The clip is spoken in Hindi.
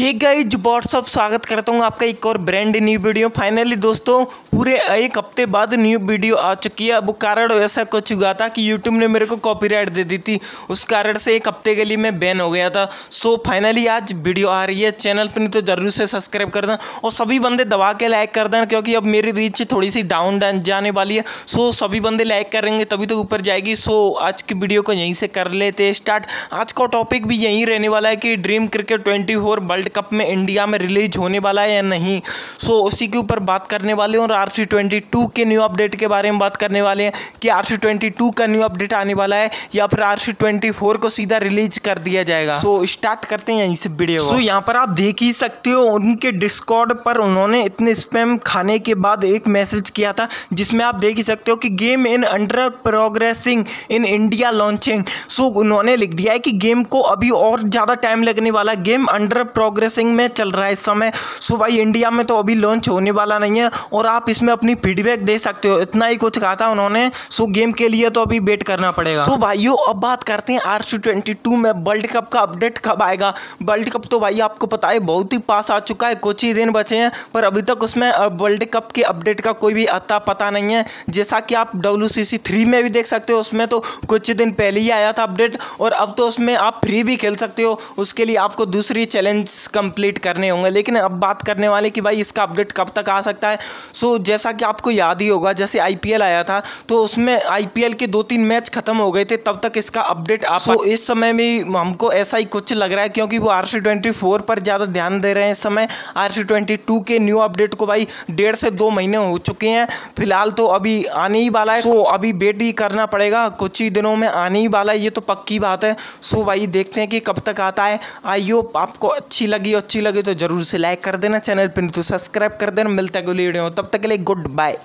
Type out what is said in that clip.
हे गाइज व्हाट्सअप, स्वागत करता हूँ आपका एक और ब्रांड न्यू वीडियो। फाइनली दोस्तों पूरे एक हफ्ते बाद न्यू वीडियो आ चुकी है। अब कारण ऐसा कुछ हुआ था कि यूट्यूब ने मेरे को कॉपीराइट दे दी थी, उस कारण से एक हफ्ते के लिए मैं बैन हो गया था। सो फाइनली आज वीडियो आ रही है। चैनल पर नहीं तो ज़रूर से सब्सक्राइब कर देना और सभी बंदे दबा के लाइक कर देना, क्योंकि अब मेरी रीच थोड़ी सी डाउन जाने वाली है। सो सभी बंदे लाइक करेंगे तभी तो ऊपर जाएगी। सो आज की वीडियो को यहीं से कर लेते स्टार्ट। आज का टॉपिक भी यहीं रहने वाला है कि ड्रीम क्रिकेट 24 वर्ल्ड कप में इंडिया में रिलीज होने वाला है या नहीं। सो उसी के ऊपर बात करने वाले हैं और RC22 के न्यू अपडेट के बारे में बात करने वाले हैं कि RC22 का न्यू अपडेट आने वाला है या फिर RC24 को सीधा रिलीज कर दिया जाएगा। सो स्टार्ट करते हैं यहीं से वीडियो। सो यहाँ पर आप देख ही सकते हो उनके डिस्कॉर्ड पर उन्होंने इतने स्पैम खाने के बाद एक मैसेज किया था, जिसमें आप देख ही सकते हो कि game in under progressing in India launching. सो उन्होंने लिख दिया है कि गेम को अभी और ज़्यादा टाइम लगने वाला, गेम अंडर प्रोग्रेसिंग में चल रहा है इस समय। सो भाई इंडिया में तो अभी लॉन्च होने वाला नहीं है और आप इसमें अपनी फीडबैक दे सकते हो, इतना ही कुछ कहा था उन्होंने। सो गेम के लिए तो अभी वेट करना पड़ेगा। सो भाइयों अब बात करते हैं RC22 में वर्ल्ड कप का अपडेट कब आएगा। वर्ल्ड कप तो भाई आपको पता है बहुत ही पास आ चुका है, कुछ ही दिन बचे हैं, पर अभी तक उसमें वर्ल्ड कप के अपडेट का कोई भी अता पता नहीं है। जैसा कि आप WCC 3 में भी देख सकते हो, उसमें तो कुछ दिन पहले ही आया था अपडेट और अब तो उसमें आप फ्री भी खेल सकते हो। उसके लिए आपको दूसरी चैलेंज कंप्लीट करने होंगे। लेकिन अब बात करने वाले कि भाई इसका अपडेट कब तक आ सकता है। सो जैसा कि आपको याद ही होगा, जैसे IPL आया था तो उसमें IPL के 2-3 मैच खत्म हो गए थे तब तक इसका अपडेट आ। सो इस समय में हमको ऐसा ही कुछ लग रहा है, क्योंकि वो RC24 पर ज़्यादा ध्यान दे रहे हैं इस समय। RC22 के न्यू अपडेट को भाई 1.5 से 2 महीने हो चुके हैं, फिलहाल तो अभी आने ही वाला है। सो अभी वेट ही करना पड़ेगा, कुछ ही दिनों में आने ही वाला है, ये तो पक्की बात है। सो भाई देखते हैं कि कब तक आता है। आई होप आपको अच्छी लगी तो जरूर से लाइक कर देना, चैनल पर नहीं तो सब्सक्राइब कर देना। मिलता है अगली वीडियो में, तब तक के लिए गुड बाय।